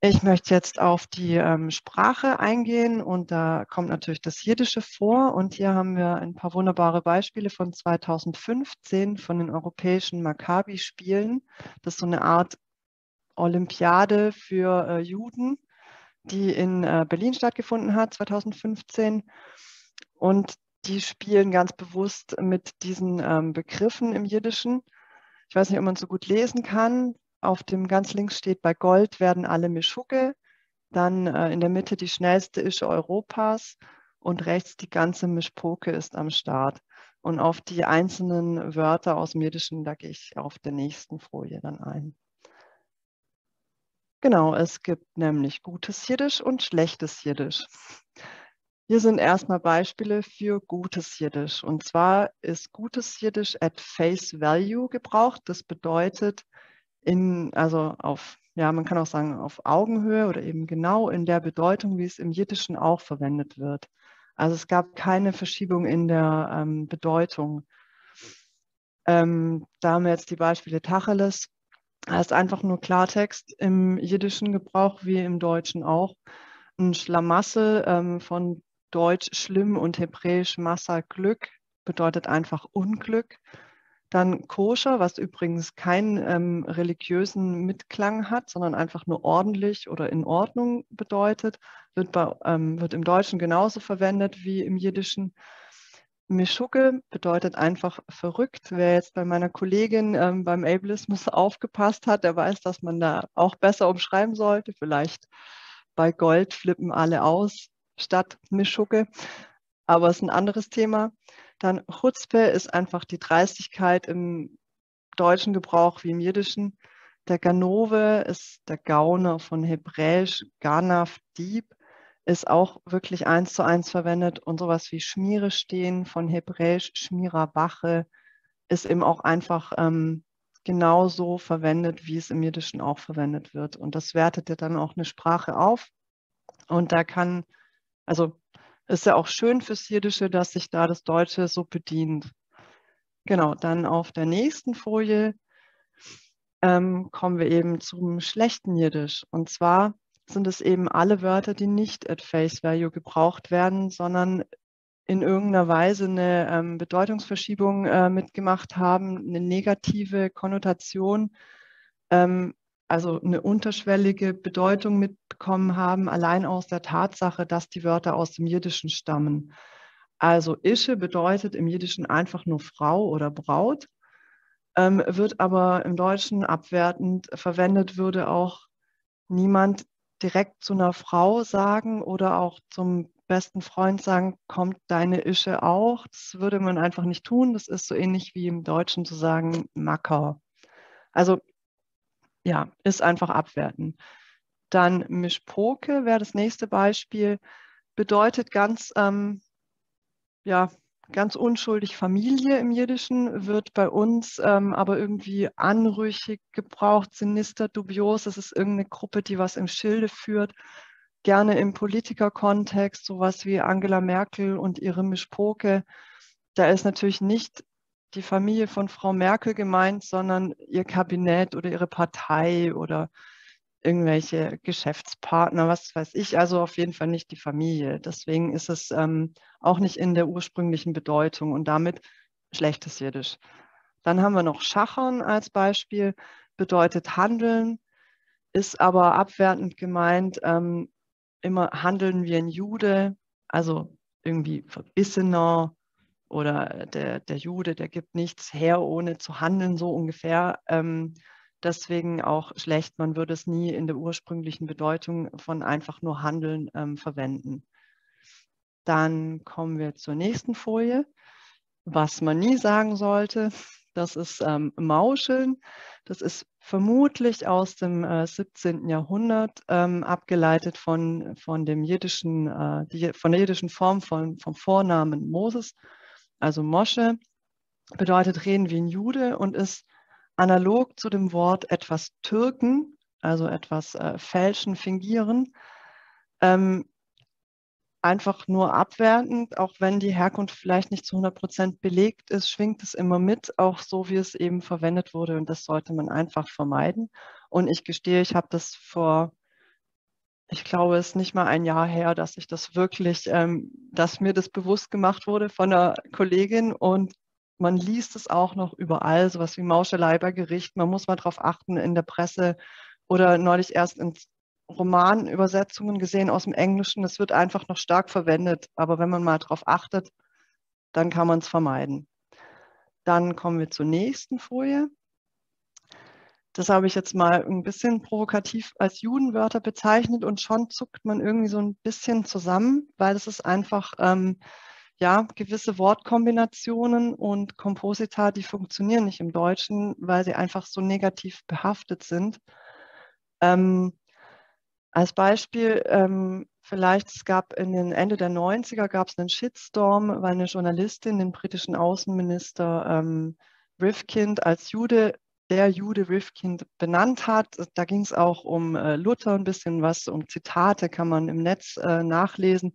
Ich möchte jetzt auf die ähm, Sprache eingehen und da kommt natürlich das Jiddische vor und hier haben wir ein paar wunderbare Beispiele von zweitausendfünfzehn von den europäischen Maccabi-Spielen. Das ist so eine Art Olympiade für äh, Juden, die in äh, Berlin stattgefunden hat zweitausendfünfzehn und die spielen ganz bewusst mit diesen ähm, Begriffen im Jiddischen. Ich weiß nicht, ob man es so gut lesen kann. Auf dem ganz links steht, bei Gold werden alle Mischugge, dann äh, in der Mitte die schnellste Ische Europas und rechts die ganze Mischpoke ist am Start. Und auf die einzelnen Wörter aus dem Jiddischen, da gehe ich auf der nächsten Folie dann ein. Genau, es gibt nämlich gutes Jiddisch und schlechtes Jiddisch. Hier sind erstmal Beispiele für gutes Jiddisch. Und zwar ist gutes Jiddisch at face value gebraucht. Das bedeutet, In, also auf, ja, man kann auch sagen, auf Augenhöhe oder eben genau in der Bedeutung, wie es im Jiddischen auch verwendet wird. Also es gab keine Verschiebung in der ähm, Bedeutung. Ähm, da haben wir jetzt die Beispiele Tacheles. Das ist einfach nur Klartext im jiddischen Gebrauch, wie im Deutschen auch. Ein Schlamassel ähm, von Deutsch schlimm und Hebräisch Massa Glück bedeutet einfach Unglück. Dann koscher, was übrigens keinen ähm, religiösen Mitklang hat, sondern einfach nur ordentlich oder in Ordnung bedeutet, wird, bei, ähm, wird im Deutschen genauso verwendet wie im Jiddischen. Mischugge bedeutet einfach verrückt. Wer jetzt bei meiner Kollegin ähm, beim Ableismus aufgepasst hat, der weiß, dass man da auch besser umschreiben sollte. Vielleicht bei Gold flippen alle aus statt Mischugge. Aber es ist ein anderes Thema. Dann Chutzpe ist einfach die Dreistigkeit im deutschen Gebrauch wie im Jiddischen. Der Ganove ist der Gauner von Hebräisch, Ganav, Dieb, ist auch wirklich eins zu eins verwendet. Und sowas wie Schmiere stehen von Hebräisch, Schmierer, Wache, ist eben auch einfach ähm, genauso verwendet, wie es im Jiddischen auch verwendet wird. Und das wertet ja dann auch eine Sprache auf. Und da kann, also... Ist ja auch schön fürs Jiddische, dass sich da das Deutsche so bedient. Genau, dann auf der nächsten Folie ähm, kommen wir eben zum schlechten Jiddisch. Und zwar sind es eben alle Wörter, die nicht at face value gebraucht werden, sondern in irgendeiner Weise eine ähm, Bedeutungsverschiebung äh, mitgemacht haben, eine negative Konnotation, ähm, also eine unterschwellige Bedeutung mitbekommen haben, allein aus der Tatsache, dass die Wörter aus dem Jiddischen stammen. Also Ische bedeutet im Jiddischen einfach nur Frau oder Braut, ähm, wird aber im Deutschen abwertend verwendet, würde auch niemand direkt zu einer Frau sagen oder auch zum besten Freund sagen, kommt deine Ische auch? Das würde man einfach nicht tun. Das ist so ähnlich wie im Deutschen zu sagen, Macker. Also ja, ist einfach abwerten. Dann Mischpoke wäre das nächste Beispiel. Bedeutet ganz, ähm, ja, ganz unschuldig Familie im Jiddischen, wird bei uns ähm, aber irgendwie anrüchig gebraucht, sinister, dubios. Das ist irgendeine Gruppe, die was im Schilde führt. Gerne im Politikerkontext, sowas wie Angela Merkel und ihre Mischpoke. Da ist natürlich nicht die Familie von Frau Merkel gemeint, sondern ihr Kabinett oder ihre Partei oder irgendwelche Geschäftspartner, was weiß ich, also auf jeden Fall nicht die Familie. Deswegen ist es ähm, auch nicht in der ursprünglichen Bedeutung und damit schlechtes Jiddisch. Dann haben wir noch Schachern als Beispiel, bedeutet handeln, ist aber abwertend gemeint, ähm, immer handeln wie ein Jude, also irgendwie verbissener oder der, der Jude, der gibt nichts her, ohne zu handeln, so ungefähr. Ähm, Deswegen auch schlecht, man würde es nie in der ursprünglichen Bedeutung von einfach nur Handeln ähm, verwenden. Dann kommen wir zur nächsten Folie. Was man nie sagen sollte, das ist ähm, Mauscheln. Das ist vermutlich aus dem äh, siebzehnten Jahrhundert ähm, abgeleitet von, von, dem jiddischen, äh, die, von der jiddischen Form von, vom Vornamen Moses, also Mosche, bedeutet reden wie ein Jude und ist analog zu dem Wort etwas türken, also etwas äh, fälschen, fingieren, ähm, einfach nur abwertend, auch wenn die Herkunft vielleicht nicht zu hundert Prozent belegt ist, schwingt es immer mit, auch so wie es eben verwendet wurde, und das sollte man einfach vermeiden. Und ich gestehe, ich habe das vor, ich glaube, es ist nicht mal ein Jahr her, dass ich das wirklich, ähm, dass mir das bewusst gemacht wurde von einer Kollegin, und man liest es auch noch überall, sowas wie Mauschelei bei Gericht. Man muss mal darauf achten in der Presse oder neulich erst in Romanübersetzungen gesehen aus dem Englischen. Es wird einfach noch stark verwendet, aber wenn man mal darauf achtet, dann kann man es vermeiden. Dann kommen wir zur nächsten Folie. Das habe ich jetzt mal ein bisschen provokativ als Judenwörter bezeichnet und schon zuckt man irgendwie so ein bisschen zusammen, weil es ist einfach... Ähm, Ja, gewisse Wortkombinationen und Komposita, die funktionieren nicht im Deutschen, weil sie einfach so negativ behaftet sind. Ähm, als Beispiel, ähm, vielleicht, es gab in den Ende der neunziger gab es einen Shitstorm, weil eine Journalistin den britischen Außenminister ähm, Rifkind als Jude, der Jude Rifkind benannt hat. Da ging es auch um äh, Luther ein bisschen was, um Zitate kann man im Netz äh, nachlesen.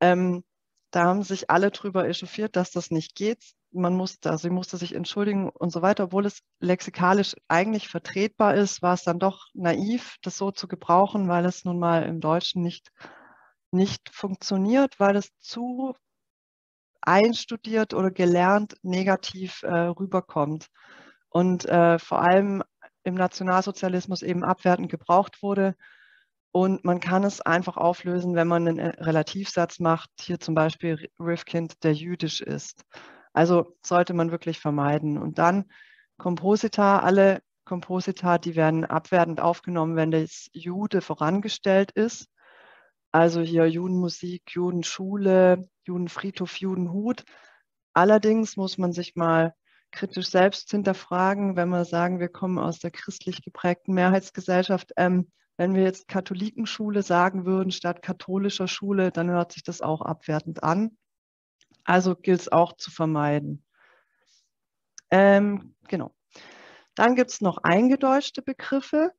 Ähm, Da haben sich alle drüber echauffiert, dass das nicht geht. Man musste, also sie musste sich entschuldigen und so weiter. Obwohl es lexikalisch eigentlich vertretbar ist, war es dann doch naiv, das so zu gebrauchen, weil es nun mal im Deutschen nicht, nicht funktioniert, weil es zu einstudiert oder gelernt negativ äh, rüberkommt. Und äh, vor allem im Nationalsozialismus eben abwertend gebraucht wurde. Und man kann es einfach auflösen, wenn man einen Relativsatz macht, hier zum Beispiel Rifkind, der jüdisch ist. Also sollte man wirklich vermeiden. Und dann Komposita, alle Komposita, die werden abwertend aufgenommen, wenn das Jude vorangestellt ist. Also hier Judenmusik, Judenschule, Judenfriedhof, Judenhut. Allerdings muss man sich mal kritisch selbst hinterfragen, wenn wir sagen, wir kommen aus der christlich geprägten Mehrheitsgesellschaft. ähm, Wenn wir jetzt Katholikenschule sagen würden, statt katholischer Schule, dann hört sich das auch abwertend an. Also gilt es auch zu vermeiden. Ähm, genau. Dann gibt es noch eingedeutschte Begriffe,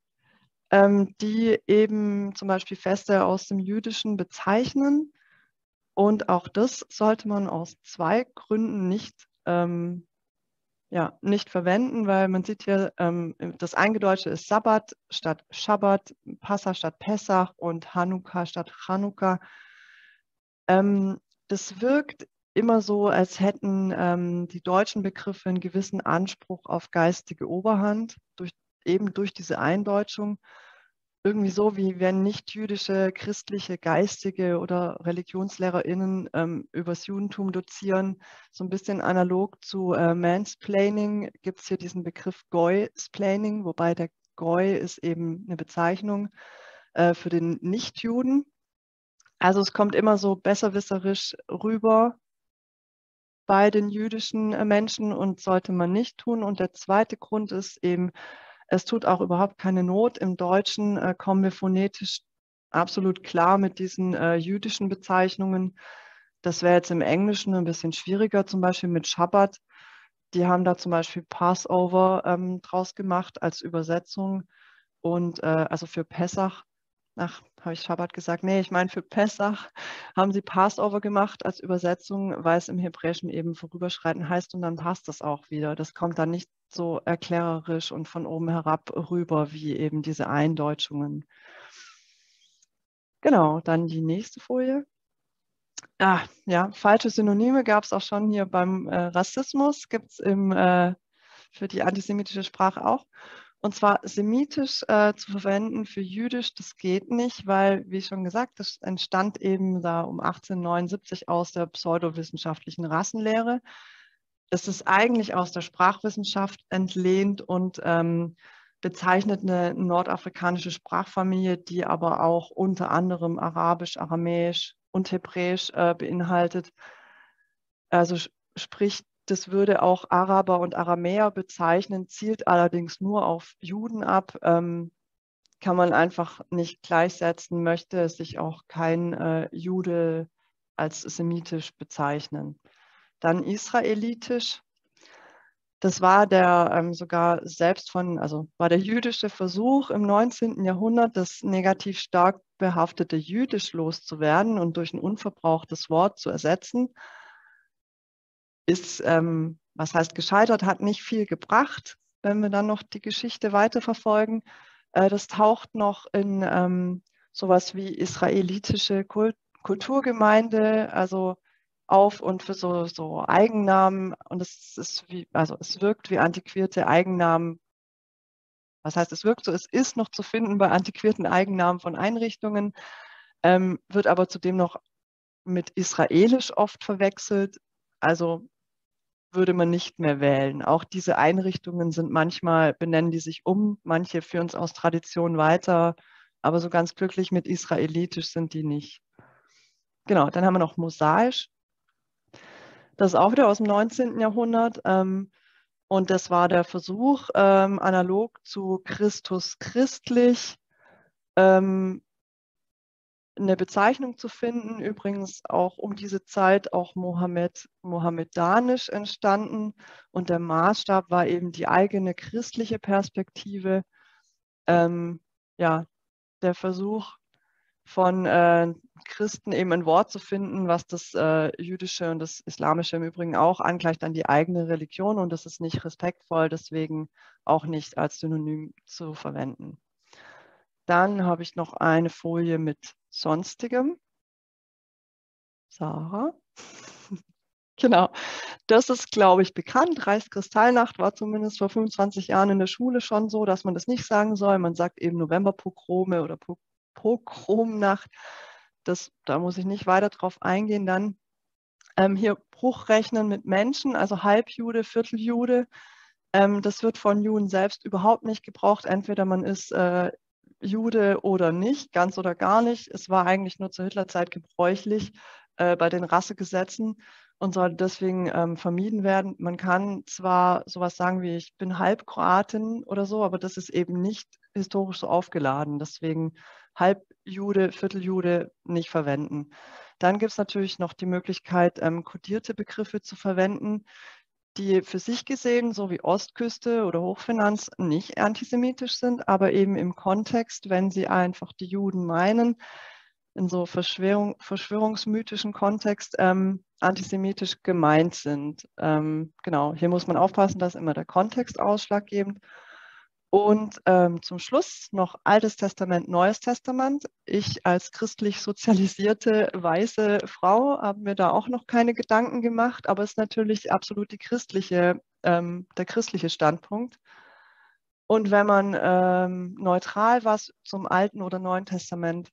ähm, die eben zum Beispiel Feste aus dem Jüdischen bezeichnen. Und auch das sollte man aus zwei Gründen nicht ähm, Ja, nicht verwenden, weil man sieht hier, ähm, das Eingedeutsche ist Sabbat statt Schabbat, Passa statt Pessach und Hanukkah statt Chanukkah. Ähm, das wirkt immer so, als hätten ähm, die deutschen Begriffe einen gewissen Anspruch auf geistige Oberhand, durch, eben durch diese Eindeutschung. Irgendwie so, wie wenn nicht-jüdische, christliche, geistige oder ReligionslehrerInnen ähm, übers Judentum dozieren. So ein bisschen analog zu äh, Mansplaining gibt es hier diesen Begriff Goy-Splaining, wobei der Goy ist eben eine Bezeichnung äh, für den Nichtjuden. Also es kommt immer so besserwisserisch rüber bei den jüdischen äh, Menschen und sollte man nicht tun. Und der zweite Grund ist eben, es tut auch überhaupt keine Not. Im Deutschen äh, kommen wir phonetisch absolut klar mit diesen äh, jüdischen Bezeichnungen. Das wäre jetzt im Englischen ein bisschen schwieriger, zum Beispiel mit Schabbat. Die haben da zum Beispiel Passover ähm, draus gemacht als Übersetzung. Und äh, also für Pessach, ach, habe ich Schabbat gesagt? Nee, ich meine für Pessach haben sie Passover gemacht als Übersetzung, weil es im Hebräischen eben vorüberschreiten heißt und dann passt das auch wieder. Das kommt dann nicht so erklärerisch und von oben herab rüber, wie eben diese Eindeutschungen. Genau, dann die nächste Folie. Ah, ja, falsche Synonyme gab es auch schon hier beim äh, Rassismus, gibt es äh, für die antisemitische Sprache auch. Und zwar semitisch äh, zu verwenden für jüdisch, das geht nicht, weil, wie schon gesagt, das entstand eben da um achtzehnhundertneunundsiebzig aus der pseudowissenschaftlichen Rassenlehre. Es ist eigentlich aus der Sprachwissenschaft entlehnt und ähm, bezeichnet eine nordafrikanische Sprachfamilie, die aber auch unter anderem Arabisch, Aramäisch und Hebräisch äh, beinhaltet. Also sprich, das würde auch Araber und Aramäer bezeichnen, zielt allerdings nur auf Juden ab, ähm, kann man einfach nicht gleichsetzen, möchte sich auch kein äh, Jude als semitisch bezeichnen. Dann israelitisch. Das war der ähm, sogar selbst von, also war der jüdische Versuch im neunzehnten Jahrhundert, das negativ stark behaftete Jüdisch loszuwerden und durch ein unverbrauchtes Wort zu ersetzen. Ist, ähm, was heißt gescheitert, hat nicht viel gebracht, wenn wir dann noch die Geschichte weiterverfolgen. Äh, das taucht noch in ähm, sowas wie israelitische Kult Kulturgemeinde, also auf und für so, so Eigennamen, und es ist wie, also es wirkt wie antiquierte Eigennamen. Was heißt, es wirkt so, es ist noch zu finden bei antiquierten Eigennamen von Einrichtungen, ähm, wird aber zudem noch mit israelisch oft verwechselt, also würde man nicht mehr wählen. Auch diese Einrichtungen sind manchmal, benennen die sich um, manche führen es aus Tradition weiter, aber so ganz glücklich mit israelitisch sind die nicht. Genau, dann haben wir noch mosaisch. Das ist auch wieder aus dem neunzehnten Jahrhundert ähm, und das war der Versuch, ähm, analog zu Christus christlich ähm, eine Bezeichnung zu finden. Übrigens auch um diese Zeit auch Mohammed, mohammedanisch entstanden und der Maßstab war eben die eigene christliche Perspektive. Ähm, ja, der Versuch von äh, Christen eben ein Wort zu finden, was das äh, Jüdische und das Islamische im Übrigen auch angleicht an die eigene Religion, und das ist nicht respektvoll, deswegen auch nicht als Synonym zu verwenden. Dann habe ich noch eine Folie mit Sonstigem. Sarah. Genau, das ist, glaube ich, bekannt. Reichskristallnacht war zumindest vor fünfundzwanzig Jahren in der Schule schon so, dass man das nicht sagen soll. Man sagt eben Novemberpogrome oder Pogrome. Pogromnacht, das, da muss ich nicht weiter drauf eingehen. Dann ähm, hier Bruchrechnen mit Menschen, also Halbjude, Vierteljude. Ähm, das wird von Juden selbst überhaupt nicht gebraucht. Entweder man ist äh, Jude oder nicht, ganz oder gar nicht. Es war eigentlich nur zur Hitlerzeit gebräuchlich äh, bei den Rassegesetzen und sollte deswegen ähm, vermieden werden. Man kann zwar sowas sagen wie, ich bin Halbkroatin oder so, aber das ist eben nicht historisch so aufgeladen. Deswegen Halbjude, Vierteljude nicht verwenden. Dann gibt es natürlich noch die Möglichkeit, ähm, kodierte Begriffe zu verwenden, die für sich gesehen, so wie Ostküste oder Hochfinanz, nicht antisemitisch sind, aber eben im Kontext, wenn sie einfach die Juden meinen, in so Verschwörung, verschwörungsmythischen Kontext ähm, antisemitisch gemeint sind. Ähm, genau, hier muss man aufpassen, dass immer der Kontext ausschlaggebend. Und ähm, zum Schluss noch Altes Testament, Neues Testament. Ich als christlich sozialisierte weiße Frau habe mir da auch noch keine Gedanken gemacht, aber es ist natürlich absolut die christliche, ähm, der christliche Standpunkt. Und wenn man ähm, neutral was zum Alten oder Neuen Testament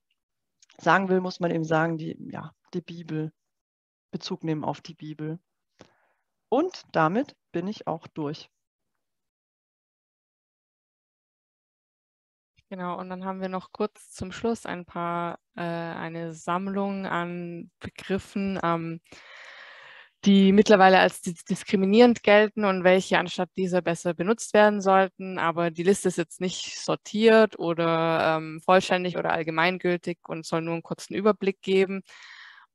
sagen will, muss man eben sagen, die, ja, die Bibel, Bezug nehmen auf die Bibel. Und damit bin ich auch durch. Genau, und dann haben wir noch kurz zum Schluss ein paar, äh, eine Sammlung an Begriffen, ähm, die mittlerweile als diskriminierend gelten und welche anstatt dieser besser benutzt werden sollten. Aber die Liste ist jetzt nicht sortiert oder ähm, vollständig oder allgemeingültig und soll nur einen kurzen Überblick geben.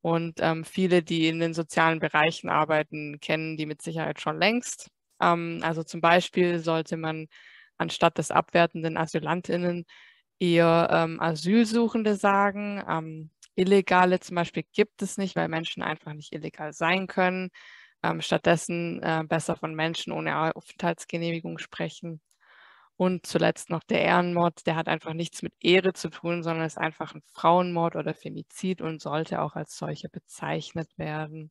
Und ähm, viele, die in den sozialen Bereichen arbeiten, kennen die mit Sicherheit schon längst. Ähm, also zum Beispiel sollte man anstatt des abwertenden AsylantInnen eher ähm, Asylsuchende sagen. Ähm, Illegale zum Beispiel gibt es nicht, weil Menschen einfach nicht illegal sein können. ähm, stattdessen äh, besser von Menschen ohne Aufenthaltsgenehmigung sprechen. Und zuletzt noch der Ehrenmord, der hat einfach nichts mit Ehre zu tun, sondern ist einfach ein Frauenmord oder Femizid und sollte auch als solcher bezeichnet werden.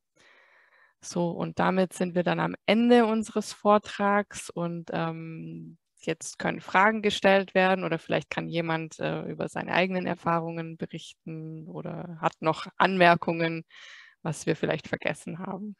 So, und damit sind wir dann am Ende unseres Vortrags und ähm, jetzt können Fragen gestellt werden oder vielleicht kann jemand äh, über seine eigenen Erfahrungen berichten oder hat noch Anmerkungen, was wir vielleicht vergessen haben.